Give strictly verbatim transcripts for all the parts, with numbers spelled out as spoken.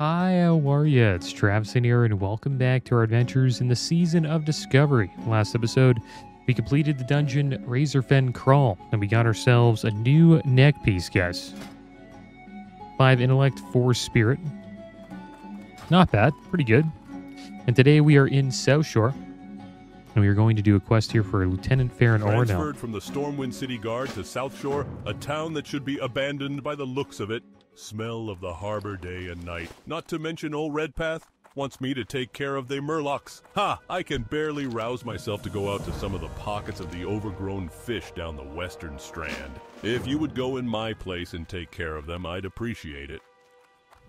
Hi, how are you? It's Travis in here, and welcome back to our adventures in the Season of Discovery. Last episode, we completed the dungeon Razorfen Crawl, and we got ourselves a new neck piece, guys. Five intellect, four spirit. Not bad, pretty good. And today we are in South Shore, and we are going to do a quest here for Lieutenant Farren Ardell. Transferred from the Stormwind City Guard to South Shore, a town that should be abandoned by the looks of it. Smell of the harbor day and night. Not to mention old Redpath wants me to take care of they murlocs. Ha! I can barely rouse myself to go out to some of the pockets of the overgrown fish down the western strand. If you would go in my place and take care of them, I'd appreciate it.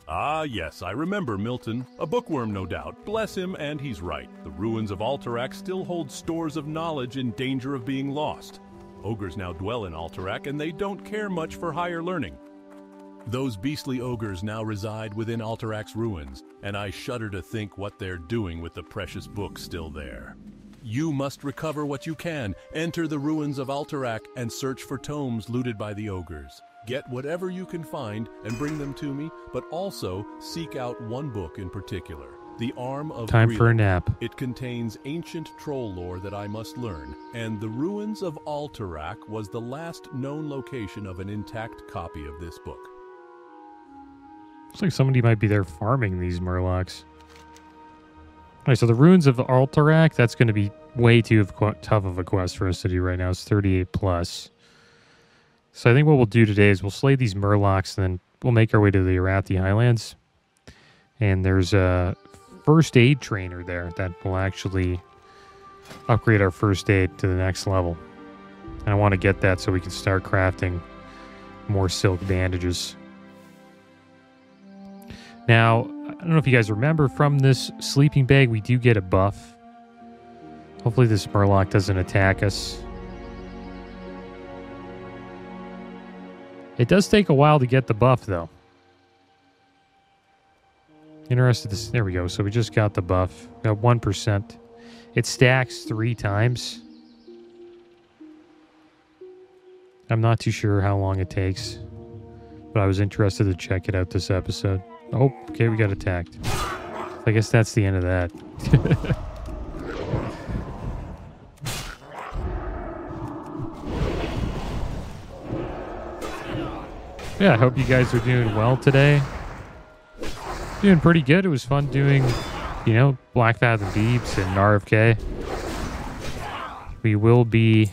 Ah yes, I remember Milton. A bookworm, no doubt. Bless him, and he's right. The ruins of Alterac still hold stores of knowledge in danger of being lost. Ogres now dwell in Alterac, and they don't care much for higher learning. Those beastly ogres now reside within Alterac's ruins, and I shudder to think what they're doing with the precious books still there. You must recover what you can, enter the ruins of Alterac, and search for tomes looted by the ogres. Get whatever you can find and bring them to me, but also seek out one book in particular, The Arm of Time Grille. For a nap. It contains ancient troll lore that I must learn, and the ruins of Alterac was the last known location of an intact copy of this book. Looks like somebody might be there farming these murlocs. Alright, so the ruins of Alterac, that's going to be way too tough of a quest for us to do right now. It's thirty-eight plus. So I think what we'll do today is we'll slay these murlocs, and then we'll make our way to the Arathi Highlands. And there's a first aid trainer there that will actually upgrade our first aid to the next level. And I want to get that so we can start crafting more silk bandages. Now, I don't know if you guys remember from this sleeping bag, we do get a buff. Hopefully this murloc doesn't attack us. It does take a while to get the buff, though. Interested to see. There we go. So we just got the buff. Got one percent. It stacks three times. I'm not too sure how long it takes, but I was interested to check it out this episode. Oh, okay, we got attacked. So I guess that's the end of that. Yeah, I hope you guys are doing well today. Doing pretty good. It was fun doing, you know, Black Fathom Deeps and R F K. We will be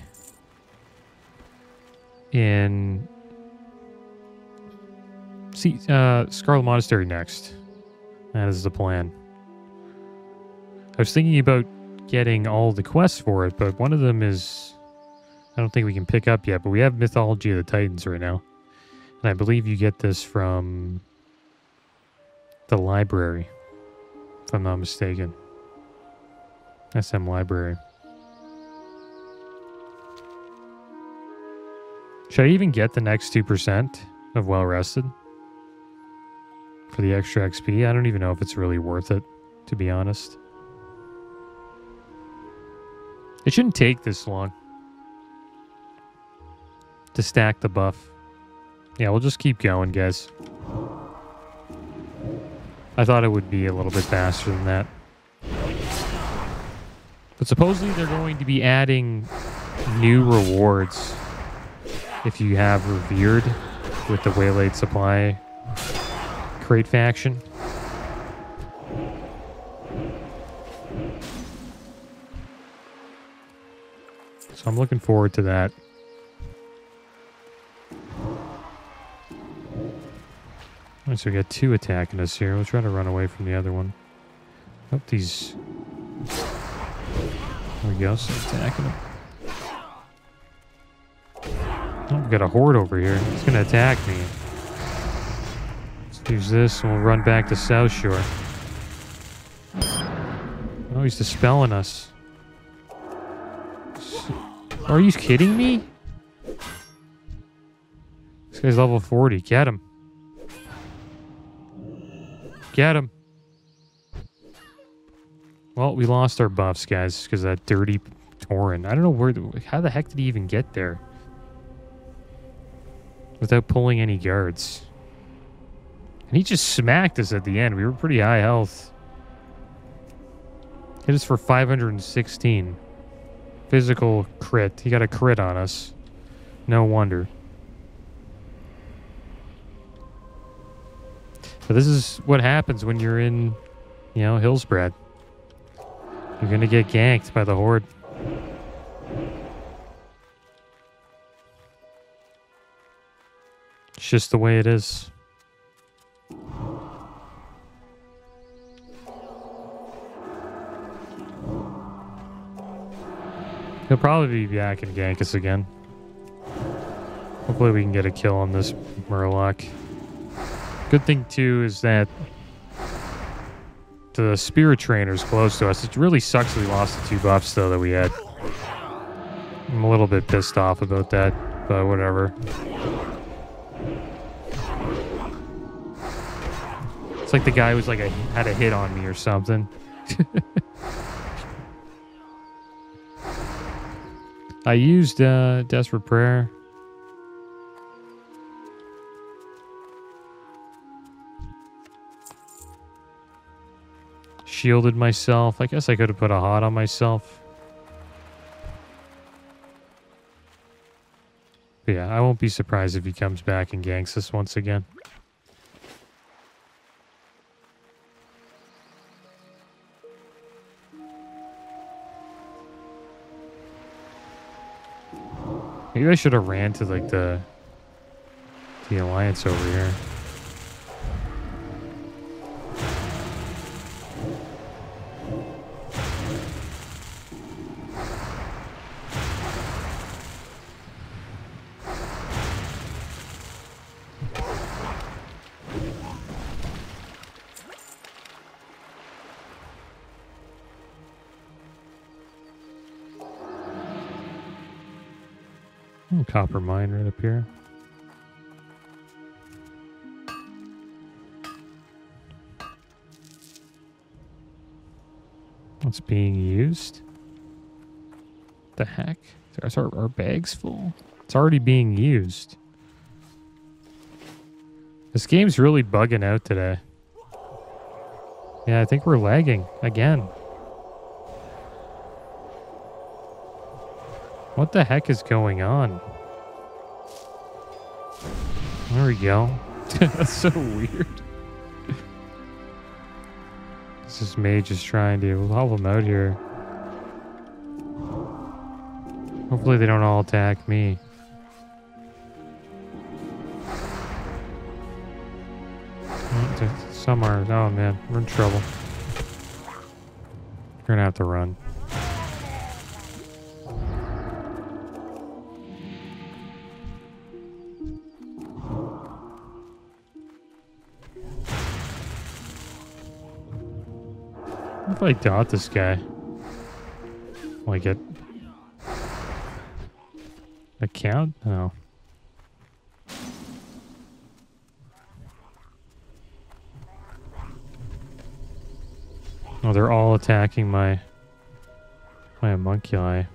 in... See, uh, Scarlet Monastery next. That is the plan. I was thinking about getting all the quests for it, but one of them is... I don't think we can pick up yet, but we have Mythology of the Titans right now. And I believe you get this from the library, if I'm not mistaken. S M Library. Should I even get the next two percent of well-rested? For the extra X P, I don't even know if it's really worth it, to be honest. It shouldn't take this long to stack the buff. Yeah, we'll just keep going, guys. I thought it would be a little bit faster than that. But supposedly they're going to be adding new rewards if you have revered with the Waylaid Supply crate faction. So I'm looking forward to that. Alright, so we got two attacking us here. We'll try to run away from the other one. Oh, these... There we go, so attacking them. Oh, we got a horde over here. It's gonna attack me. Use this, and we'll run back to South Shore. Oh, he's dispelling us. Are you kidding me? This guy's level forty. Get him. Get him. Well, we lost our buffs, guys, because that dirty Tauren. I don't know where... How the heck did he even get there? Without pulling any guards. And he just smacked us at the end. We were pretty high health. Hit us for five hundred sixteen. Physical crit. He got a crit on us. No wonder. So this is what happens when you're in, you know, Hillsbrad. You're going to get ganked by the Horde. It's just the way it is. He'll probably be back and gank us again. Hopefully we can get a kill on this Murloc. Good thing, too, is that the Spirit Trainer's close to us. It really sucks that we lost the two buffs, though, that we had. I'm a little bit pissed off about that, but whatever. It's like the guy was like a, had a hit on me or something. I used uh, Desperate Prayer. Shielded myself. I guess I could have put a hot on myself. But yeah, I won't be surprised if he comes back and ganks us once again. Maybe I should have ran to like the the alliance over here. Copper mine right up here. What's being used? The heck? Is our, our bags full? It's already being used. This game's really bugging out today. Yeah, I think we're lagging again. What the heck is going on? There we go. That's so weird. This mage is trying to help him out here. Hopefully they don't all attack me. Some are. Oh man, we're in trouble. We're gonna have to run. I dot this guy. Like it. A count? No. Oh, they're all attacking my my amunculi.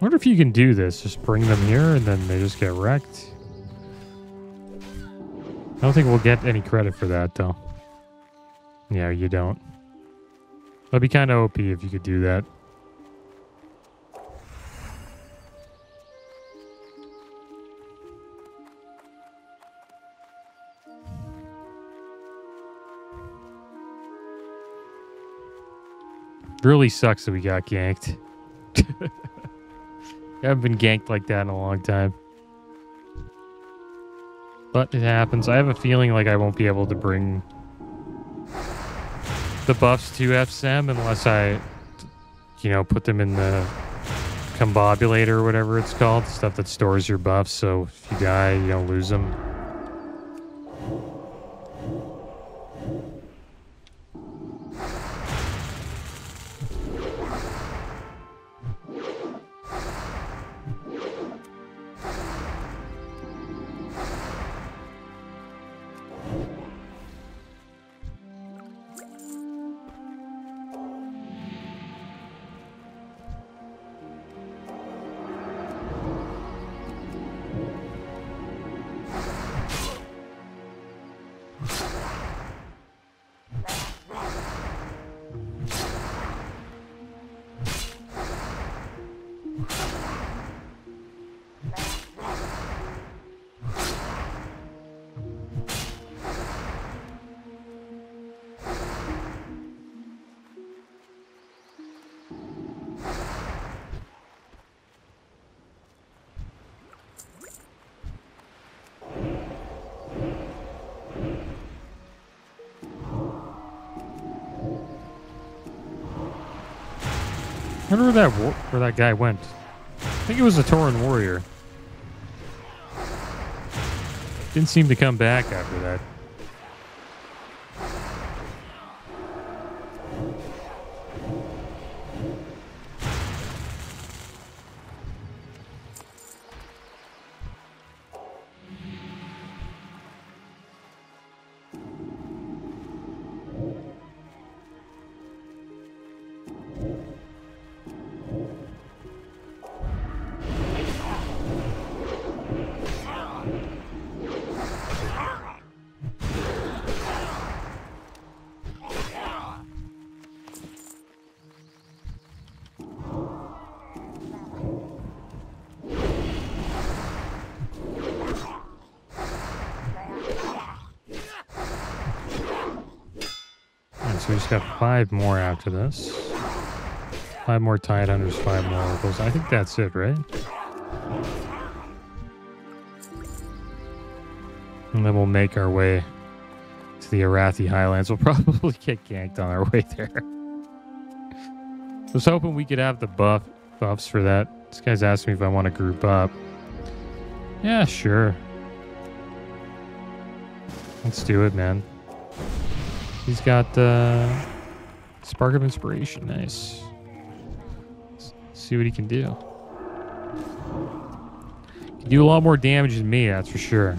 I wonder if you can do this. Just bring them here and then they just get wrecked. I don't think we'll get any credit for that, though. Yeah, you don't. That'd be kind of O P if you could do that. Really sucks that we got ganked. I haven't been ganked like that in a long time. But it happens. I have a feeling like I won't be able to bring the buffs to F S M unless I, you know, put them in the combobulator or whatever it's called. Stuff that stores your buffs, so if you die, you don't lose them. I wonder where that, where that guy went. I think it was a Tauren warrior. Didn't seem to come back after that. Got five more after this. Five more Tide Hunters, five more oracles. I think that's it, right? And then we'll make our way to the Arathi Highlands. We'll probably get ganked on our way there. I was hoping we could have the buff buffs for that. This guy's asked me if I want to group up. Yeah, sure. Let's do it, man. He's got uh, spark of inspiration. Nice. Let's see what he can do. He can do a lot more damage than me, that's for sure.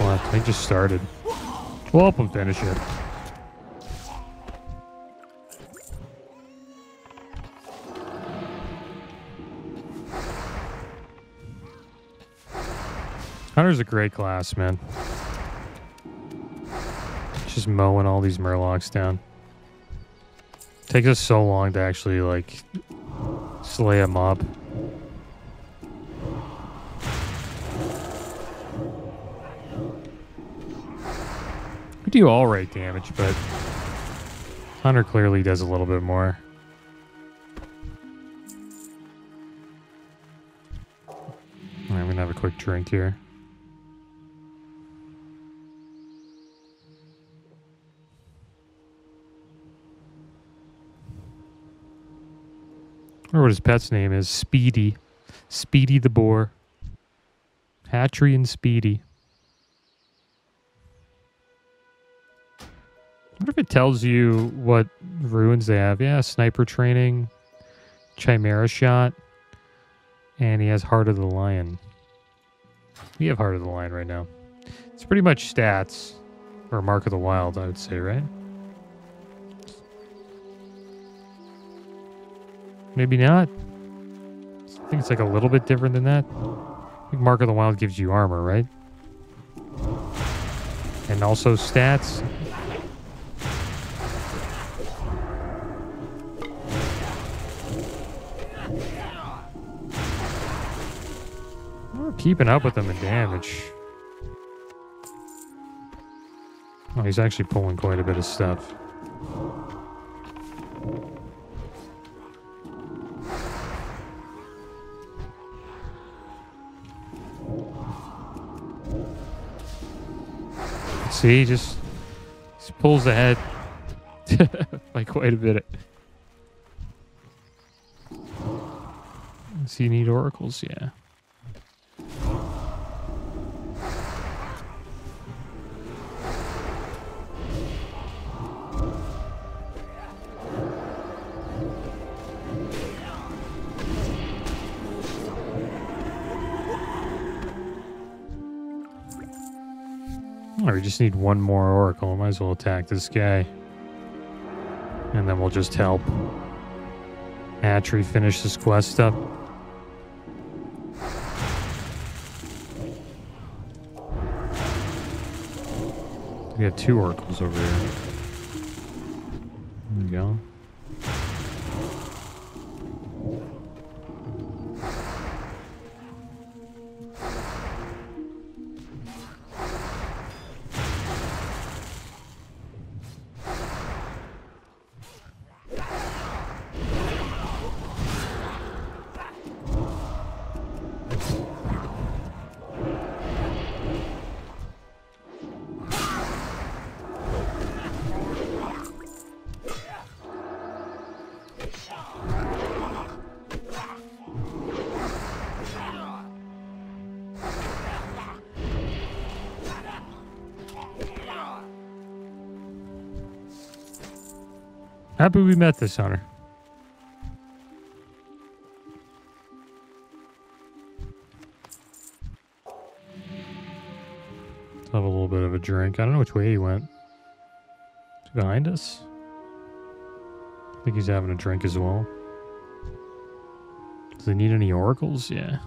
Left. I just started. We'll help him finish it. Hunter's a great class, man. Just mowing all these murlocs down. Takes us so long to actually like slay a mob. We do all right damage, but Hunter clearly does a little bit more. All right, I'm going to have a quick drink here. I wonder what his pet's name is. Speedy. Speedy the boar. Hatchery and Speedy. I wonder if it tells you what runes they have. Yeah, sniper training, chimera shot, and he has Heart of the Lion. We have Heart of the Lion right now. It's pretty much stats, or Mark of the Wild, I would say, right? Maybe not. I think it's like a little bit different than that. I think Mark of the Wild gives you armor, right? And also stats. Keeping up with them in damage. Oh, he's actually pulling quite a bit of stuff. See, he just, just pulls ahead by quite a bit. Does he need oracles? Yeah. We just need one more oracle. Might as well attack this guy. And then we'll just help Atri finish this quest up. We have two oracles over here. There we go. Happy we met this hunter. Let's have a little bit of a drink. I don't know which way he went. Is he behind us? I think he's having a drink as well. Does he need any oracles? Yeah.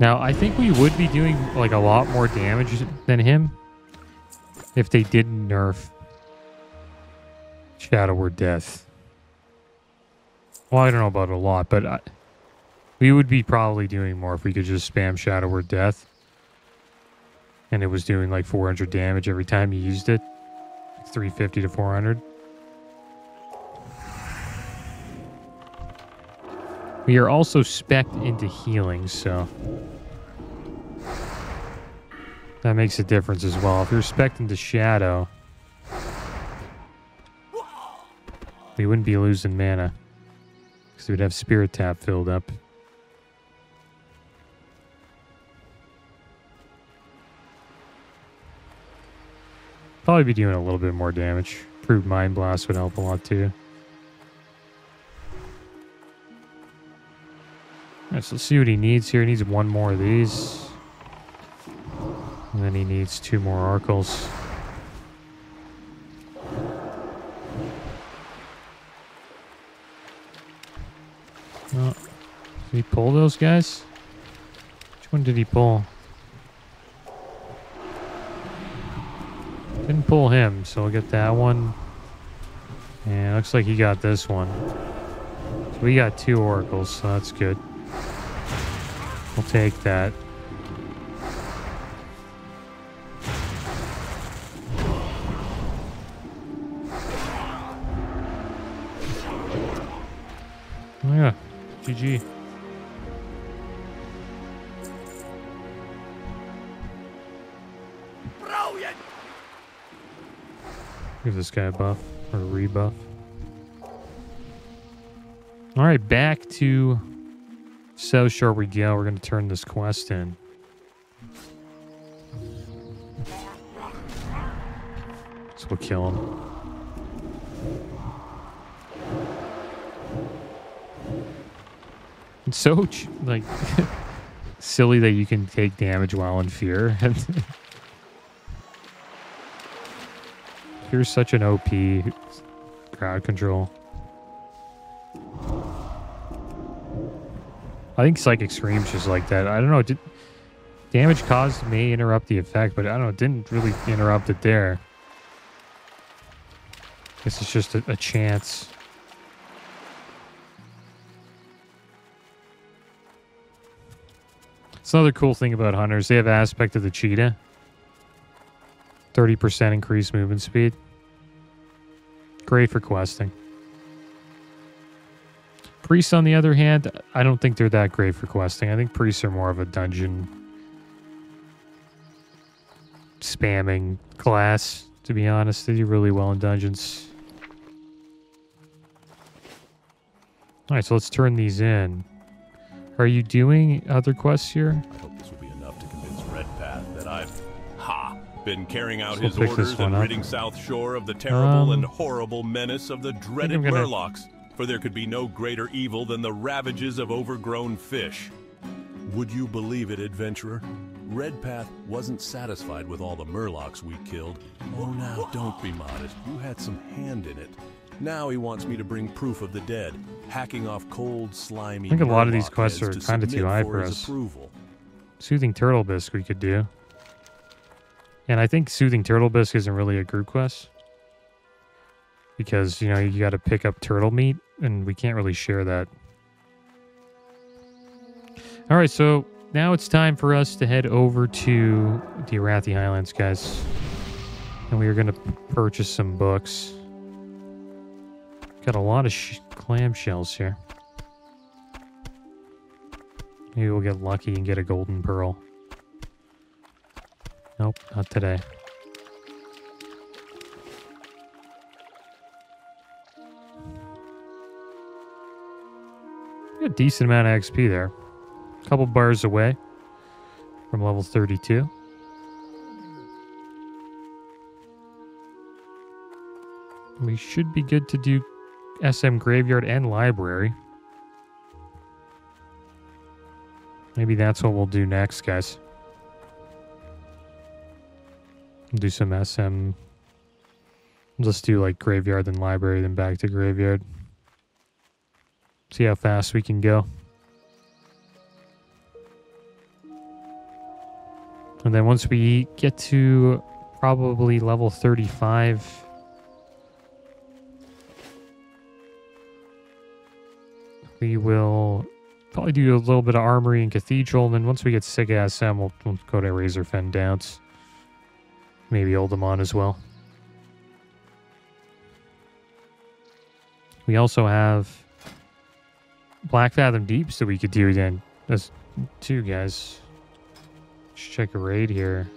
Now, I think we would be doing, like, a lot more damage than him if they didn't nerf Shadow Word Death. Well, I don't know about a lot, but I, we would be probably doing more if we could just spam Shadow Word Death. And it was doing, like, four hundred damage every time you used it. three fifty to four hundred. We are also spec'd into healing, so that makes a difference as well. If you're spec'd into shadow, we wouldn't be losing mana because we'd have spirit tap filled up. Probably be doing a little bit more damage. Improved Mind Blast would help a lot too. Alright, so let's see what he needs here. He needs one more of these. And then he needs two more oracles. Oh, did he pull those guys? Which one did he pull? Didn't pull him, so we'll get that one. And it looks like he got this one. So we got two oracles, so that's good. We'll take that. Oh yeah, G G. Brilliant. Give this guy a buff or a rebuff. All right, back to South Shore we go. We're going to turn this quest in. So we'll kill him. It's so, like, silly that you can take damage while in fear. Fear's such an O P crowd control. I think Psychic Scream's just like that. I don't know. Did, damage caused may interrupt the effect, but I don't know. It didn't really interrupt it there. This is just a, a chance. It's another cool thing about hunters. They have aspect of the cheetah. thirty percent increased movement speed. Great for questing. Priests, on the other hand, I don't think they're that great for questing. I think priests are more of a dungeon spamming class, to be honest. They do really well in dungeons. All right, so let's turn these in. Are you doing other quests here? I hope this will be enough to convince Redpath that I've ha been carrying out his orders and ridding South Shore of the terrible um, and horrible menace of the dreaded Murlocs. For there could be no greater evil than the ravages of overgrown fish. Would you believe it, adventurer? Redpath wasn't satisfied with all the Murlocs we killed. Oh, now don't be modest. You had some hand in it. Now he wants me to bring proof of the dead, hacking off cold, slimy. I think a lot of these quests are kind of too high for us. Approval. Soothing Turtle Bisque we could do. And I think Soothing Turtle Bisque isn't really a group quest. Because, you know, you got to pick up turtle meat, and we can't really share that. All right, so now it's time for us to head over to the Arathi Highlands, guys. And we are going to purchase some books. Got a lot of sh clamshells here. Maybe we'll get lucky and get a golden pearl. Nope, not today. A decent amount of X P there. a couple bars away from level thirty-two. We should be good to do S M Graveyard and Library. Maybe that's what we'll do next, guys. We'll do some S M. Let's do like Graveyard, then Library, then back to Graveyard. See how fast we can go. And then once we get to probably level thirty-five... we will probably do a little bit of Armory and Cathedral, and then once we get sick of S M, we'll, we'll go to Razorfen Downs. Maybe Oldemon as well. We also have Black Fathom Deeps that we could do then. That's two, guys. Let's check a raid here.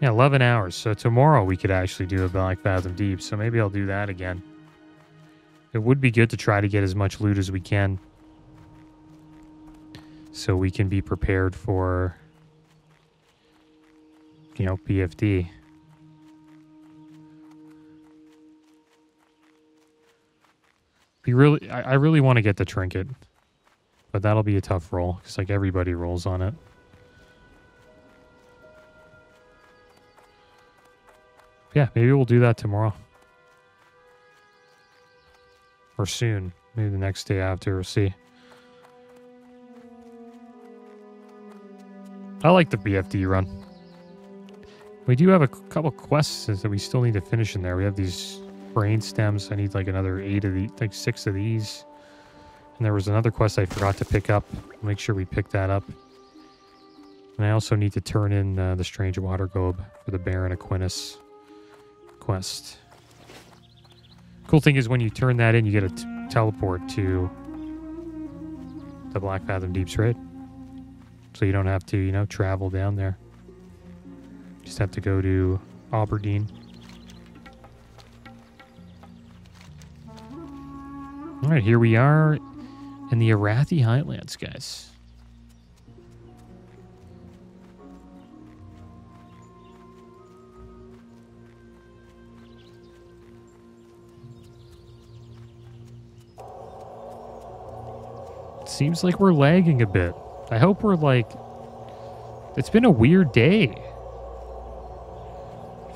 Yeah, eleven hours. So tomorrow we could actually do a Black Fathom Deeps, so maybe I'll do that again. It would be good to try to get as much loot as we can so we can be prepared for, you know, B F D. We really, I, I really want to get the trinket, but that'll be a tough roll because, like, everybody rolls on it. Yeah, maybe we'll do that tomorrow. Or soon. Maybe the next day after. We'll see. I like the B F D run. We do have a couple quests that we still need to finish in there. We have these brain stems. I need like another eight of these, like six of these. And there was another quest I forgot to pick up. Make sure we pick that up. And I also need to turn in uh, the Strange Water Globe for the Baron Aquinas quest. Cool thing is when you turn that in, you get a t teleport to the Black Fathom Deeps raid. So you don't have to, you know, travel down there. Just have to go to Aberdeen. All right, here we are in the Arathi Highlands, guys. Seems like we're lagging a bit. I hope we're like... It's been a weird day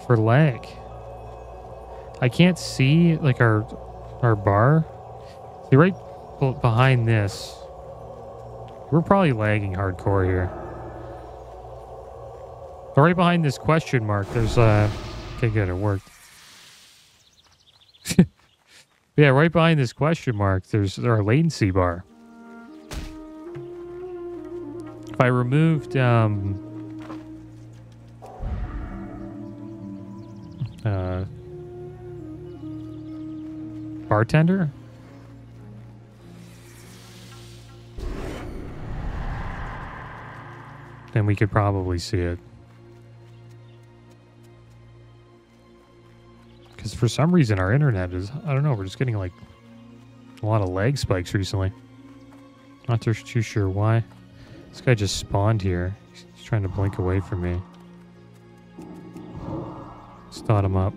for lag. I can't see like our our bar. See, right behind this, we're probably lagging hardcore here. But right behind this question mark, there's uh okay, good, it worked. Yeah, right behind this question mark, there's our latency bar. I removed um, uh, bartender. Then we could probably see it. Because for some reason our internet is, I don't know, we're just getting like a lot of lag spikes recently. Not too sure why. This guy just spawned here. He's trying to blink away from me. Let's dot him up.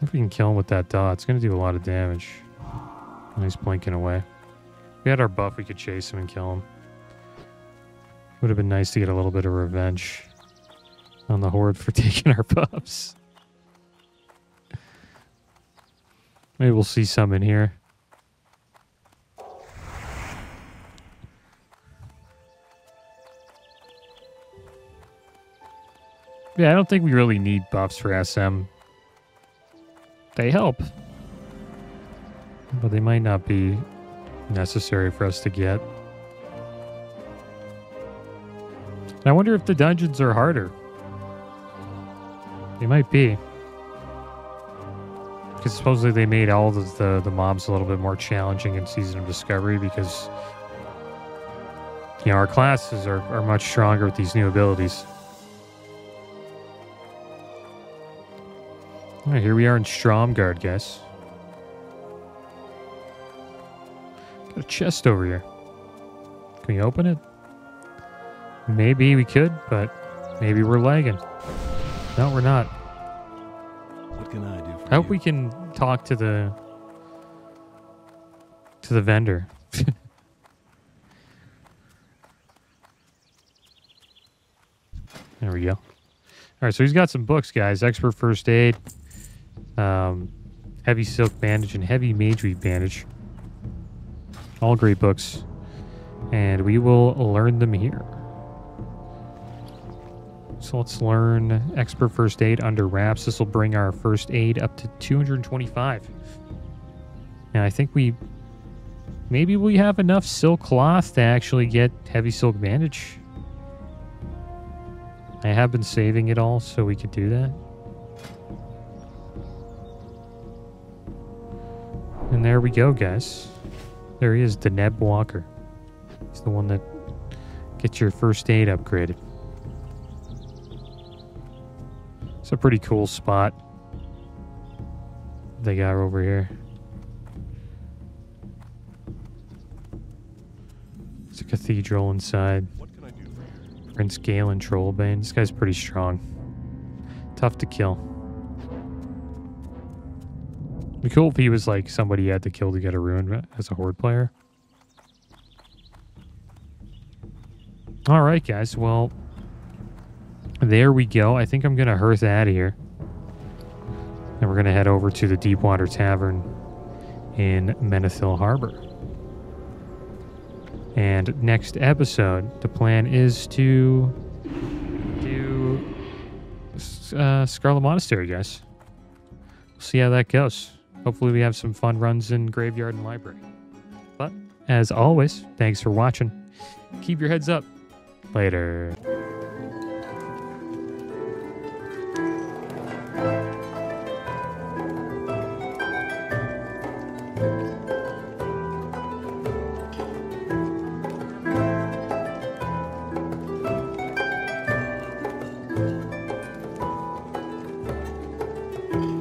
If we can kill him with that dot, it's going to do a lot of damage. And he's blinking away. If we had our buff, we could chase him and kill him. Would have been nice to get a little bit of revenge on the horde for taking our buffs. Maybe we'll see some in here. Yeah, I don't think we really need buffs for S M. They help. But they might not be necessary for us to get. And I wonder if the dungeons are harder. They might be. Because supposedly they made all the, the, the mobs a little bit more challenging in Season of Discovery because, you know, our classes are, are much stronger with these new abilities. Alright, here we are in Stromgard, guys. Got a chest over here. Can we open it? Maybe we could, but maybe we're lagging. No, we're not. What can I do for you? I hope we can talk to the to the vendor. There we go. All right, so he's got some books, guys. Expert First Aid, um, Heavy Silk Bandage, and Heavy Mageweed Bandage. All great books. And we will learn them here. So let's learn Expert First Aid under wraps. This will bring our first aid up to two hundred twenty-five. And I think we... Maybe we have enough silk cloth to actually get Heavy Silk Bandage. I have been saving it all so we could do that. And there we go, guys. There he is, Deneb Walker. He's the one that gets your first aid upgraded. It's a pretty cool spot they got over here. It's a cathedral inside. Prince Galen Trollbane. This guy's pretty strong. Tough to kill. It'd be cool if he was like somebody you had to kill to get a ruin as a horde player. Alright, guys. Well, there we go. I think I'm going to hearth out of here. And we're going to head over to the Deepwater Tavern in Menethil Harbor. And next episode, the plan is to do uh, Scarlet Monastery, guys. We'll see how that goes. Hopefully we have some fun runs in Graveyard and Library. But, as always, thanks for watching. Keep your heads up. Later.